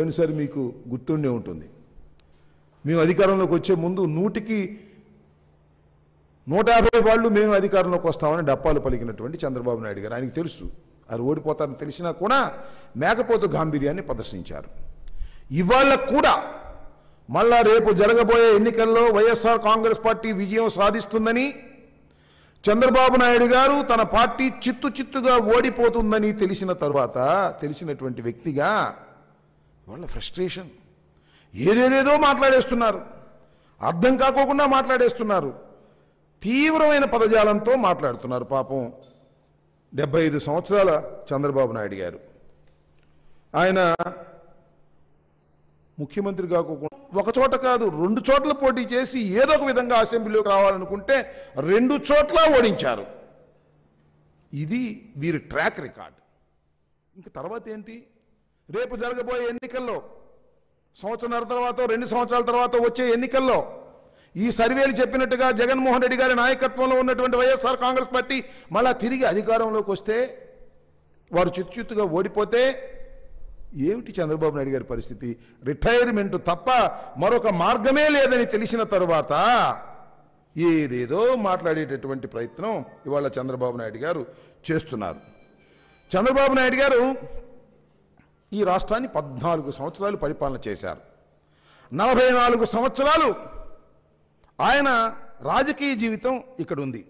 పోయినసారి మీకు గుర్తుండే ఉంటుంది మేము అధికారంలోకి వచ్చే ముందు 100కి 150 వాళ్ళు మేము అధికారంలోకి వస్తామని డప్పాలు పలికినటువంటి చంద్రబాబు నాయుడు గారు ఆయనకి తెలుసు అది ఓడిపోతారని తెలిసినా కూడా మేకపోతు గాంభీర్యాన్ని ప్రదర్శించారు ఇవాళ కూడా మళ్ళా రేపు జరగబోయే ఎన్నికల్లో వైఎస్ఆర్ కాంగ్రెస్ పార్టీ విజయం సాధిస్తుందని చంద్రబాబు నాయుడు గారు తన పార్టీ చిత్తుగా ఓడిపోతుందని తెలిసిన తర్వాత తెలిసినటువంటి వ్యక్తిగా వాళ్ళ ఫ్రస్ట్రేషన్ ఏదేదేదో మాట్లాడేస్తున్నారు అర్థం కాకోకుండా మాట్లాడేస్తున్నారు తీవ్రమైన పదజాలంతో మాట్లాడుతున్నారు పాపం 75 సంవత్సరాల చంద్రబాబు నాయుడు గారు ఆయన ముఖ్యమంత్రి కాకుండా ఒక చోట కాదు 2 చోట్ల పోటీ చేసి ఏదో ఒక విధంగా అసెంబ్లీలోకి రావాలనుకుంటే 2 చోట్ల ఓడించారు ఇది వీరి ట్రాక్ రికార్డ్ ఇంకా తర్వాత ఏంటి రేపు జరగబోయే ఎన్నికల్లో సంవత్సరం తర్వాత 2 సంవత్సరాల తర్వాత వచ్చే ఎన్నికల్లో ఈ సర్వేలు చెప్పినట్టుగా జగన్మోహన్ రెడ్డి గారి నాయకత్వంలో ఉన్నటువంటి వైఎస్ఆర్ కాంగ్రెస్ పార్టీ మళ్ళా తిరిగి అధికారంలోకి వస్తే వారు చిత్తుగా ఓడిపోతే ఏమిటి చంద్రబాబు నాయుడు గారి పరిస్థితి రిటైర్మెంట్ తప్ప మరొక మార్గమే లేదని తెలిసిన తర్వాత ఏదేదో మాట్లాడేటటువంటి ప్రయత్నం ఇవాళ చంద్రబాబు నాయుడు గారు చేస్తున్నారు చంద్రబాబు నాయుడు గారు ఈ రాష్ట్రాన్ని 14 సంవత్సరాలు పరిపాలన చేశారు 44 సంవత్సరాలు ఆయన రాజకీయ జీవితం ఇక్కడ ఉంది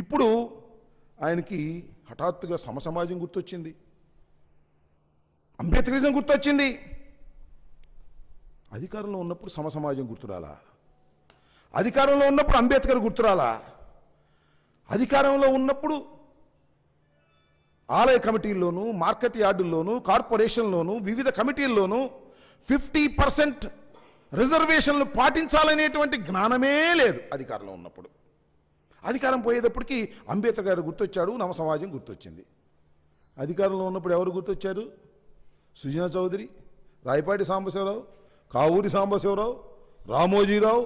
ఇప్పుడు ఆయనకి హఠాత్తుగా సమసమాజం గుర్తొచ్చింది అంబేద్కరిజం గుర్తొచ్చింది అధికారంలో ఉన్నప్పుడు సమసమాజం గుర్తురాలా అధికారంలో ఉన్నప్పుడు అంబేద్కర్ గుర్తురాలా అధికారంలో ఉన్నప్పుడు ఆలయ కమిటీల్లోనూ మార్కెట్ యార్డుల్లోనూ కార్పొరేషన్లోనూ వివిధ కమిటీల్లోనూ 50% రిజర్వేషన్లు పాటించాలనేటువంటి జ్ఞానమే లేదు అధికారంలో ఉన్నప్పుడు అధికారం పోయేటప్పటికి అంబేద్కర్ గారు గుర్తొచ్చాడు నవ సమాజం గుర్తొచ్చింది అధికారంలో ఉన్నప్పుడు ఎవరు గుర్తొచ్చారు సుజనా చౌదరి రాయపాటి సాంబశివరావు కావూరి సాంబశివరావు రామోజీరావు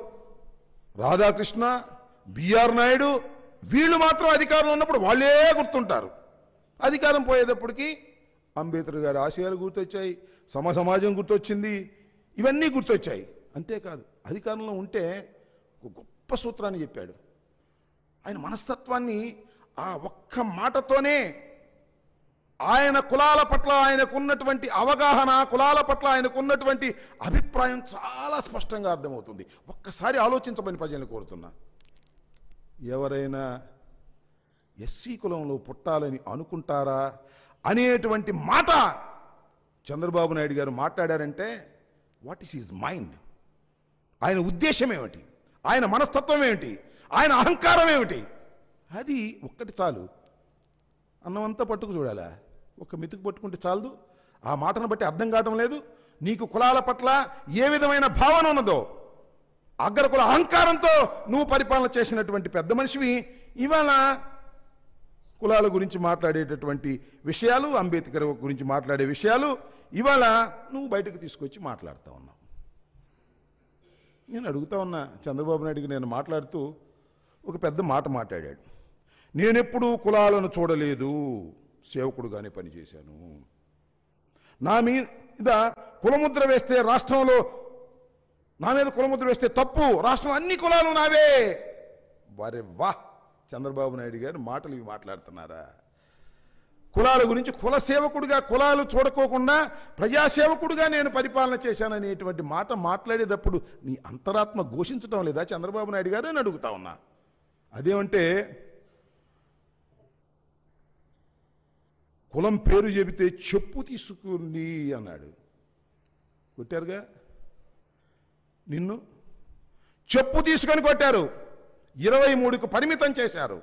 రాధాకృష్ణ బిఆర్ నాయుడు వీళ్ళు మాత్రం అధికారంలో ఉన్నప్పుడు వాళ్ళే గుర్తుంటారు అధికారం పోయేటప్పటికి అంబేద్కర్ గారి ఆశయాలు గుర్తొచ్చాయి సమాజం గుర్తొచ్చింది ఇవన్నీ గుర్తొచ్చాయి అంతేకాదు అధికారంలో ఉంటే ఒక గొప్ప సూత్రాన్ని చెప్పాడు ఆయన మనస్తత్వాన్ని ఆ ఒక్క మాటతోనే ఆయన కులాల పట్ల ఆయనకున్నటువంటి అవగాహన కులాల పట్ల ఆయనకున్నటువంటి అభిప్రాయం చాలా స్పష్టంగా అర్థమవుతుంది ఒక్కసారి ఆలోచించమని ప్రజలను కోరుతున్నా ఎవరైనా ఎస్సీ కులంలో పుట్టాలని అనుకుంటారా అనేటువంటి మాట చంద్రబాబు నాయుడు గారు మాట్లాడారంటే వాట్ ఈస్ హిజ్ మైండ్ ఆయన ఉద్దేశం ఏమిటి ఆయన మనస్తత్వం ఏమిటి ఆయన అహంకారం ఏమిటి అది ఒక్కటి చాలు అన్నమంతా పట్టుకు చూడాలా ఒక మెతుకు పట్టుకుంటే చాలదు ఆ మాటను బట్టి అర్థం కావడం లేదు నీకు కులాల పట్ల ఏ విధమైన భావన ఉన్నదో అగ్రకుల అహంకారంతో నువ్వు పరిపాలన చేసినటువంటి పెద్ద మనిషివి ఇవాళ కులాల గురించి మాట్లాడేటటువంటి విషయాలు అంబేద్కర్ గురించి మాట్లాడే విషయాలు ఇవాళ నువ్వు బయటకు తీసుకొచ్చి మాట్లాడుతూ ఉన్నావు నేను అడుగుతా ఉన్నా చంద్రబాబు నాయుడికి నేను మాట్లాడుతూ ఒక పెద్ద మాట మాట్లాడాడు నేనెప్పుడూ కులాలను చూడలేదు సేవకుడుగానే పనిచేశాను నా మీద కులముద్ర వేస్తే రాష్ట్రంలో నా మీద కులముద్ర వేస్తే తప్పు రాష్ట్రం అన్ని కులాలు నావే వారే వా చంద్రబాబు నాయుడు గారు మాటలు ఇవి మాట్లాడుతున్నారా కులాల గురించి కుల సేవకుడిగా కులాలు చూడకోకుండా ప్రజాసేవకుడిగా నేను పరిపాలన చేశాననేటువంటి మాట మాట్లాడేటప్పుడు నీ అంతరాత్మ ఘోషించడం లేదా చంద్రబాబు నాయుడు గారు అని అడుగుతా ఉన్నా అదేమంటే కులం పేరు చెబితే చెప్పు తీసుకుని అన్నాడు కొట్టారుగా నిన్ను చెప్పు తీసుకొని కొట్టారు 23కు పరిమితం చేశారు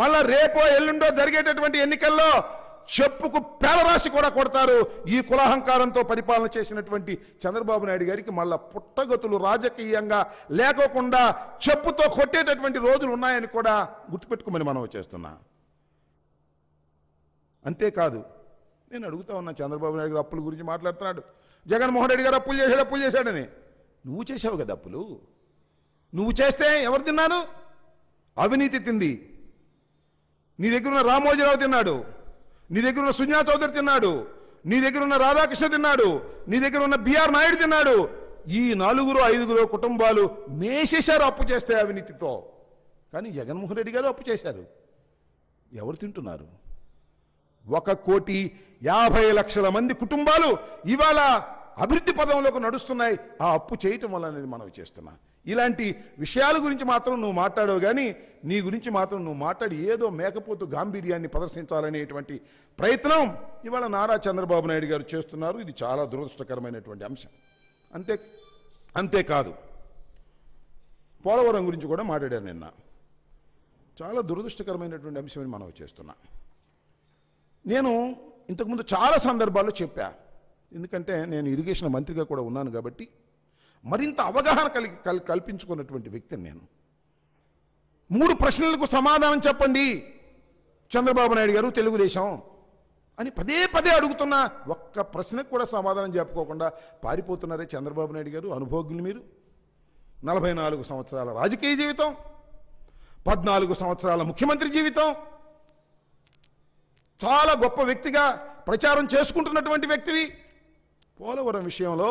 మళ్ళా రేపో ఎల్లుండో జరిగేటటువంటి ఎన్నికల్లో చెప్పుకు పేలరాశి కూడా కొడతారు ఈ కులాహంకారంతో పరిపాలన చేసినటువంటి చంద్రబాబు నాయుడు గారికి మళ్ళా పుట్టగతులు రాజకీయంగా లేకోకుండా చెప్పుతో కొట్టేటటువంటి రోజులు ఉన్నాయని కూడా గుర్తుపెట్టుకోమని మనం చేస్తున్నా అంతేకాదు నేను అడుగుతా ఉన్నా చంద్రబాబు నాయుడు గారు అప్పుల గురించి మాట్లాడుతున్నాడు జగన్మోహన్ రెడ్డి గారు అప్పులు చేశాడని నువ్వు చేసావు కదా అప్పులు నువ్వు చేస్తే ఎవరు తిన్నాను అవినీతి తింది నీ దగ్గర ఉన్న రామోజీరావు తిన్నాడు నీ దగ్గర ఉన్న సుజనా చౌదరి తిన్నాడు नी దగ్గర ఉన్న రాధాకృష్ణ తిన్నాడు, నీ దగ్గర ఉన్న బిఆర్ నాయుడు తిన్నాడు. ఈ నాలుగురు ఐదుగురు కుటుంబాలు మేసేశారు అప్పు చేస్తే అవినీతితో. కానీ జగన్మోహన్ రెడ్డి గారు అప్పు చేశారు. ఎవరు తింటున్నారు? 1,50,00,000 మంది కుటుంబాలు ఇవాళ అభివృద్ధి పదంలోకి నడుస్తున్నాయి ఆ అప్పు చేయటం వల్ల అనేది మనం చేస్తున్నా. ఇలాంటి విషయాల గురించి మాత్రం నువ్వు మాట్లాడవు, కానీ నీ గురించి మాత్రం నువ్వు మాట్లాడి ఏదో మేకపోతు గాంభీర్యాన్ని ప్రదర్శించాలనేటువంటి ప్రయత్నం ఇవాళ నారా చంద్రబాబు నాయుడు గారు చేస్తున్నారు. ఇది చాలా దురదృష్టకరమైనటువంటి అంశం. అంతేకాదు పోలవరం గురించి కూడా మాట్లాడారు నిన్న. చాలా దురదృష్టకరమైనటువంటి అంశం మనం చేస్తున్నా. నేను ఇంతకుముందు చాలా సందర్భాల్లో చెప్పా, ఎందుకంటే నేను ఇరిగేషన్ మంత్రిగా కూడా ఉన్నాను కాబట్టి మరింత అవగాహన కల్పించుకున్నటువంటి వ్యక్తిని నేను. 3 ప్రశ్నలకు సమాధానం చెప్పండి చంద్రబాబు నాయుడు గారు తెలుగుదేశం అని పదే పదే అడుగుతున్నా, ఒక్క ప్రశ్నకు కూడా సమాధానం చెప్పుకోకుండా పారిపోతున్నారే చంద్రబాబు నాయుడు గారు. అనుభవజ్ఞులు మీరు. 44 సంవత్సరాల రాజకీయ జీవితం, 14 సంవత్సరాల ముఖ్యమంత్రి జీవితం, చాలా గొప్ప వ్యక్తిగా ప్రచారం చేసుకుంటున్నటువంటి వ్యక్తివి. పోలవరం విషయంలో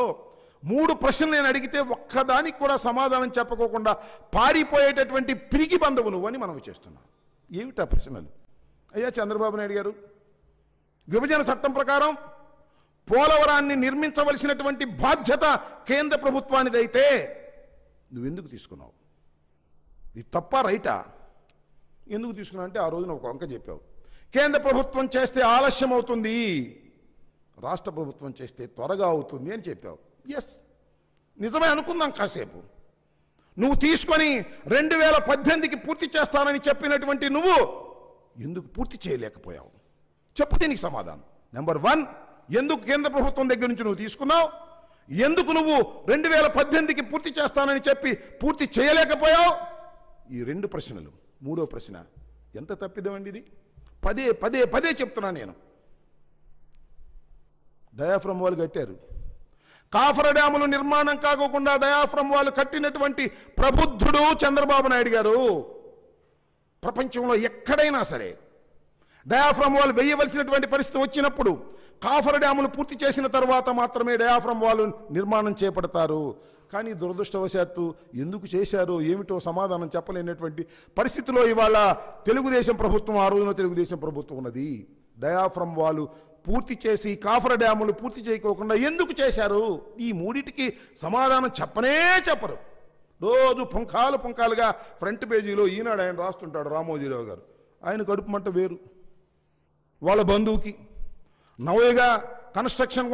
3 ప్రశ్నలు నేను అడిగితే ఒక్కదానికి కూడా సమాధానం చెప్పకోకుండా పారిపోయేటటువంటి పిరికి బంధువు నువ్వని మనం చేస్తున్నాం. ఏమిటా ప్రశ్నలు? అయ్యా చంద్రబాబు నాయుడు గారు, విభజన చట్టం ప్రకారం పోలవరాన్ని నిర్మించవలసినటువంటి బాధ్యత కేంద్ర ప్రభుత్వానిదైతే నువ్వెందుకు తీసుకున్నావు? ఇది తప్ప రైటా? ఎందుకు తీసుకున్నావు అంటే ఆ రోజున ఒక వంక చెప్పావు, కేంద్ర ప్రభుత్వం చేస్తే ఆలస్యం అవుతుంది, రాష్ట్ర ప్రభుత్వం చేస్తే త్వరగా అవుతుంది అని చెప్పావు. ఎస్, నిజమే అనుకుందాం కాసేపు. నువ్వు తీసుకొని 2018కి పూర్తి చేస్తానని చెప్పినటువంటి నువ్వు ఎందుకు పూర్తి చేయలేకపోయావు? చెప్పు దీనికి సమాధానం. నెంబర్ 1, ఎందుకు కేంద్ర ప్రభుత్వం దగ్గర నుంచి నువ్వు తీసుకున్నావు? ఎందుకు నువ్వు 2018కి పూర్తి చేస్తానని చెప్పి పూర్తి చేయలేకపోయావు? ఈ 2 ప్రశ్నలు. 3వ ప్రశ్న ఎంత తప్పిదవండి ఇది. పదే పదే పదే చెప్తున్నా నేను. డయాఫ్రమ్ వాళ్ళు కట్టారు, కాఫర్ డ్యాములు నిర్మాణం కాకోకుండా డయాఫ్రమ్ వాళ్ళు కట్టినటువంటి ప్రబుద్ధుడు చంద్రబాబు నాయుడు గారు. ప్రపంచంలో ఎక్కడైనా సరే డయాఫ్రమ్ వాళ్ళు వేయవలసినటువంటి పరిస్థితి వచ్చినప్పుడు కాఫర్ డ్యాములు పూర్తి చేసిన తర్వాత మాత్రమే డయాఫ్రమ్ వాళ్ళు నిర్మాణం చేపడతారు. కానీ దురదృష్టవశాత్తు ఎందుకు చేశారో ఏమిటో సమాధానం చెప్పలేనటువంటి పరిస్థితిలో ఇవాళ తెలుగుదేశం ప్రభుత్వం, ఆ రోజున తెలుగుదేశం ప్రభుత్వం ఉన్నది. డయాఫ్రమ్ వాళ్ళు పూర్తి చేసి కాఫర్ డ్యాములు పూర్తి చేయకోకుండా ఎందుకు చేశారు? ఈ 3టికి సమాధానం చెప్పనే చెప్పరు. రోజు పుంఖాలుగా ఫ్రంట్ పేజీలో ఈనాడు ఆయన రాస్తుంటాడు రామోజీరావు గారు. ఆయన కడుపు మంట వేరు, వాళ్ళ బంధువుకి నవయగా కన్స్ట్రక్షన్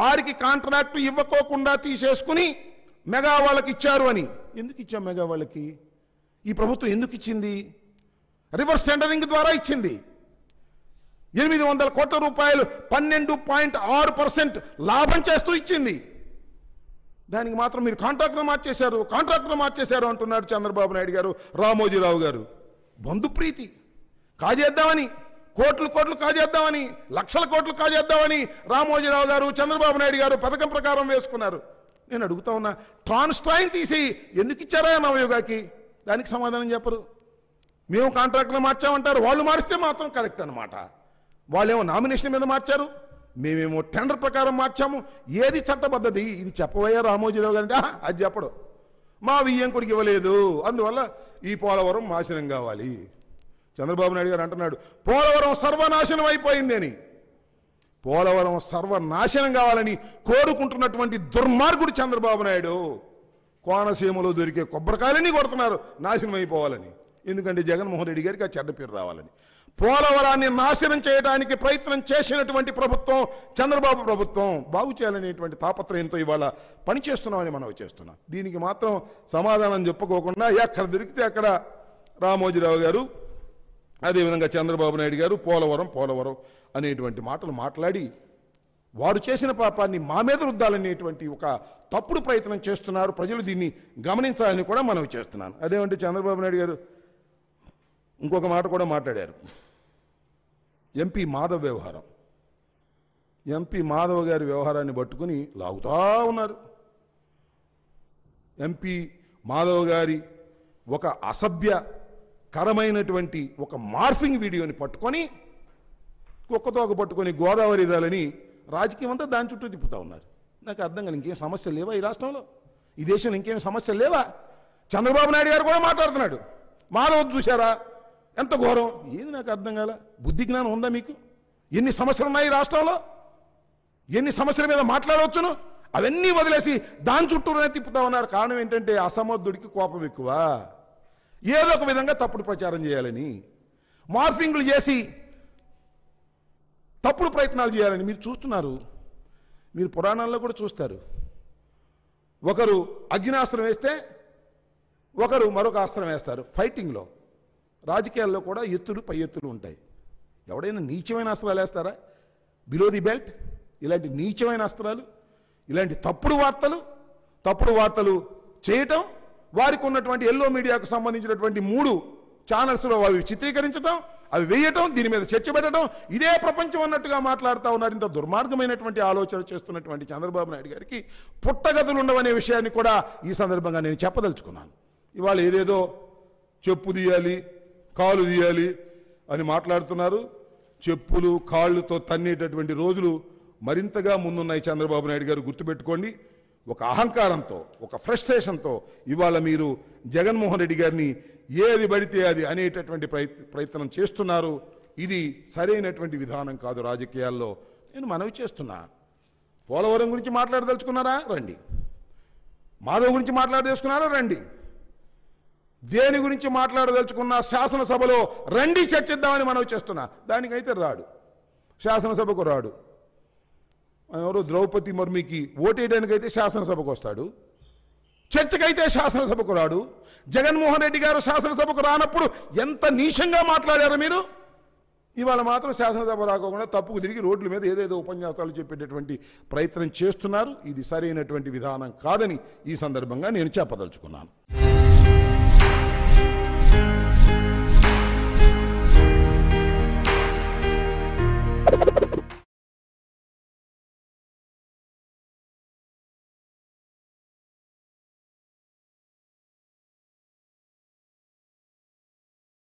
వారికి కాంట్రాక్టు ఇవ్వకోకుండా తీసేసుకుని మెగా వాళ్ళకి ఇచ్చారు అని. ఎందుకు ఇచ్చాం మెగా వాళ్ళకి? ఈ ప్రభుత్వం ఎందుకు ఇచ్చింది? రివర్స్ టెండరింగ్ ద్వారా ఇచ్చింది. 800 కోట్ల రూపాయలు 12.6% లాభం చేస్తూ ఇచ్చింది. దానికి మాత్రం మీరు కాంట్రాక్టును మార్చేశారు అంటున్నారు చంద్రబాబు నాయుడు గారు, రామోజీరావు గారు. బంధు ప్రీతి, కాజేద్దామని కోట్లు కాజేద్దామని, లక్షల కోట్లు కాజేద్దామని రామోజీరావు గారు, చంద్రబాబు నాయుడు గారు పథకం ప్రకారం వేసుకున్నారు. నేను అడుగుతా ఉన్నా, ట్రాన్స్ట్రాయిన్ తీసి ఎందుకు ఇచ్చారా నవయోగాకి? దానికి సమాధానం చెప్పరు. మేము కాంట్రాక్టులు మార్చామంటారు, వాళ్ళు మారిస్తే మాత్రం కరెక్ట్ అనమాట. వాళ్ళేమో నామినేషన్ మీద మార్చారు, మేమేమో టెండర్ ప్రకారం మార్చాము. ఏది చట్టబద్ధది? ఇది చెప్పబోయే రామోజీరావు గారు అంటే అది చెప్పడు. మా వియ్యంకుడికి ఇవ్వలేదు, అందువల్ల ఈ పోలవరం నాశనం కావాలి. చంద్రబాబు నాయుడు గారు అంటున్నాడు పోలవరం సర్వనాశనం అయిపోయింది అని. పోలవరం సర్వనాశనం కావాలని కోరుకుంటున్నటువంటి దుర్మార్గుడు చంద్రబాబు నాయుడు. కోనసీమలో దొరికే కొబ్బరికాయలని కొడుతున్నారు నాశనం అయిపోవాలని, ఎందుకంటే జగన్మోహన్ రెడ్డి గారికి ఆ చెడ్డ పేరు రావాలని. పోలవరాన్ని నాశనం చేయడానికి ప్రయత్నం చేసినటువంటి ప్రభుత్వం చంద్రబాబు ప్రభుత్వం. బాగు చేయాలనేటువంటి తాపత్రయంతో ఇవాళ పనిచేస్తున్నామని మనం చేస్తున్నాం. దీనికి మాత్రం సమాధానం చెప్పుకోకుండా ఎక్కడ దొరికితే అక్కడ రామోజీరావు గారు, అదేవిధంగా చంద్రబాబు నాయుడు గారు పోలవరం అనేటువంటి మాటలు మాట్లాడి వారు చేసిన పాపాన్ని మా మీద రుద్దాలనేటువంటి ఒక తప్పుడు ప్రయత్నం చేస్తున్నారు. ప్రజలు దీన్ని గమనించాలని కూడా మనం చేస్తున్నాను. అదేమంటే చంద్రబాబు నాయుడు గారు ఇంకొక మాట కూడా మాట్లాడారు, ఎంపీ మాధవ్ వ్యవహారం. ఎంపీ మాధవ్ గారి వ్యవహారాన్ని పట్టుకుని లాగుతూ ఉన్నారు. ఎంపీ మాధవ్ గారి ఒక అసభ్యకరమైనటువంటి ఒక మార్ఫింగ్ వీడియోని పట్టుకొని కుక్కతోక పట్టుకొని గోదావరి దాలని రాజకీయం అంతా దాని చుట్టూ తిప్పుతా ఉన్నారు. నాకు అర్థం కాని ఇంకేం సమస్య లేవా ఈ రాష్ట్రంలో? ఈ దేశంలో ఇంకేం సమస్య లేవా? చంద్రబాబు నాయుడు గారు కూడా మాట్లాడుతున్నాడు, మాలోది చూశారా ఎంత ఘోరం, ఏది నాకు అర్థం కాల. బుద్ధి జ్ఞానం ఉందా మీకు? ఎన్ని సమస్యలు ఉన్నాయి రాష్ట్రంలో, ఎన్ని సమస్యల మీద మాట్లాడవచ్చును, అవన్నీ వదిలేసి దాని చుట్టూనే తిప్పుతా ఉన్నారు. కారణం ఏంటంటే అసమర్థుడికి కోపం ఎక్కువ, ఏదో ఒక విధంగా తప్పుడు ప్రచారం చేయాలని, మార్ఫింగ్లు చేసి తప్పుడు ప్రయత్నాలు చేయాలని మీరు చూస్తున్నారు. మీరు పురాణాల్లో కూడా చూస్తారు, ఒకరు అగ్నిస్త్రం వేస్తే ఒకరు మరొక అస్త్రం వేస్తారు. ఫైటింగ్లో రాజకీయాల్లో కూడా ఎత్తులు పై ఎత్తులు ఉంటాయి. ఎవడైనా నీచమైన అస్త్రాలు వేస్తారా? బిలో ది బెల్ట్ ఇలాంటి నీచమైన అస్త్రాలు, ఇలాంటి తప్పుడు వార్తలు చేయటం, వారికి ఉన్నటువంటి ఎల్లో మీడియాకు సంబంధించినటువంటి 3 ఛానల్స్లో అవి చిత్రీకరించడం, అవి వేయటం, దీని మీద చర్చ పెట్టడం, ఇదే ప్రపంచం అన్నట్టుగా మాట్లాడుతూ ఉన్నారు. ఇంత దుర్మార్గమైనటువంటి ఆలోచన చేస్తున్నటువంటి చంద్రబాబు నాయుడు గారికి పుట్టగతులు ఉండవనే విషయాన్ని కూడా ఈ సందర్భంగా నేను చెప్పదలుచుకున్నాను. ఇవాళ ఏదేదో చెప్పు తీయాలి కాలు తీయాలి అని మాట్లాడుతున్నారు. చెప్పులు కాళ్ళుతో తన్నేటటువంటి రోజులు మరింతగా ముందున్నాయి చంద్రబాబు నాయుడు గారు, గుర్తుపెట్టుకోండి. ఒక అహంకారంతో, ఒక ఫ్రస్ట్రేషన్తో ఇవాళ మీరు జగన్మోహన్ రెడ్డి గారిని ఏది పడితే అది అనేటటువంటి ప్రయత్నం చేస్తున్నారు. ఇది సరైనటువంటి విధానం కాదు రాజకీయాల్లో. నేను మనవి చేస్తున్నా, పోలవరం గురించి మాట్లాడదలుచుకున్నారా రండి, మాధవ్ గురించి మాట్లాడదలుచుకున్నారా రండి, దేని గురించి మాట్లాడదలుచుకున్నా శాసనసభలో రండి చర్చిద్దామని మనవి చేస్తున్నా. దానికైతే రాడు, శాసనసభకు రాడు. ఎవరో ద్రౌపది ముర్ముకి ఓటేయడానికైతే శాసనసభకు వస్తాడు, చర్చకైతే శాసనసభకు రాడు. జగన్మోహన్ రెడ్డి గారు శాసనసభకు రానప్పుడు ఎంత నీచంగా మాట్లాడారు మీరు. ఇవాళ మాత్రం శాసనసభ రాకుండా తప్పుకు తిరిగి రోడ్ల మీద ఏదేదో ఉపన్యాసాలు చెప్పేటటువంటి ప్రయత్నం చేస్తున్నారు. ఇది సరైనటువంటి విధానం కాదని ఈ సందర్భంగా నేను చెప్పదలుచుకున్నాను.